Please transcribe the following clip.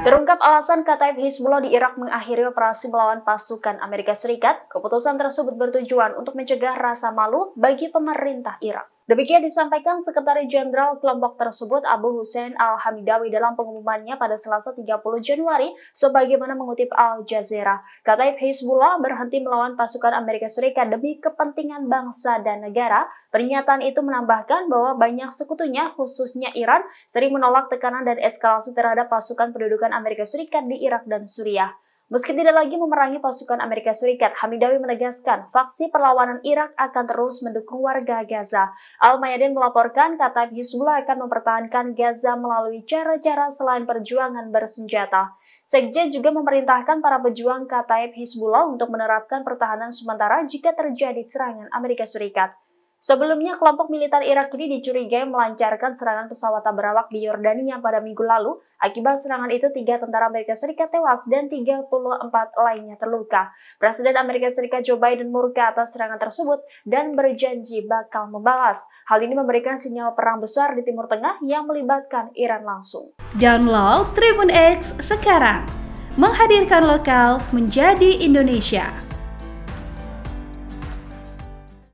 Terungkap alasan Kataib Hizbullah di Irak mengakhiri operasi melawan pasukan Amerika Serikat, keputusan tersebut bertujuan untuk mencegah rasa malu bagi pemerintah Irak. Demikian disampaikan Sekretaris Jenderal kelompok tersebut Abu Hussein Al-Hamidawi dalam pengumumannya pada Selasa 30 Januari, sebagaimana mengutip Al Jazeera. Kataib Hizbullah berhenti melawan pasukan Amerika Serikat demi kepentingan bangsa dan negara. Pernyataan itu menambahkan bahwa banyak sekutunya, khususnya Iran, sering menolak tekanan dan eskalasi terhadap pasukan pendudukan Amerika Serikat di Irak dan Suriah. Meski tidak lagi memerangi pasukan Amerika Serikat, Hamidawi menegaskan faksi perlawanan Irak akan terus mendukung warga Gaza. Al-Mayadeen melaporkan Kataib Hizbullah akan mempertahankan Gaza melalui cara-cara selain perjuangan bersenjata. Sekjen juga memerintahkan para pejuang Kataib Hizbullah untuk menerapkan pertahanan sementara jika terjadi serangan Amerika Serikat. Sebelumnya, kelompok militer Irak ini dicurigai melancarkan serangan pesawat berawak di Yordania pada minggu lalu. Akibat serangan itu, 3 tentara Amerika Serikat tewas dan 34 lainnya terluka. Presiden Amerika Serikat Joe Biden murka atas serangan tersebut dan berjanji bakal membalas. Hal ini memberikan sinyal perang besar di Timur Tengah yang melibatkan Iran langsung. Download Tribun X sekarang, menghadirkan lokal menjadi Indonesia.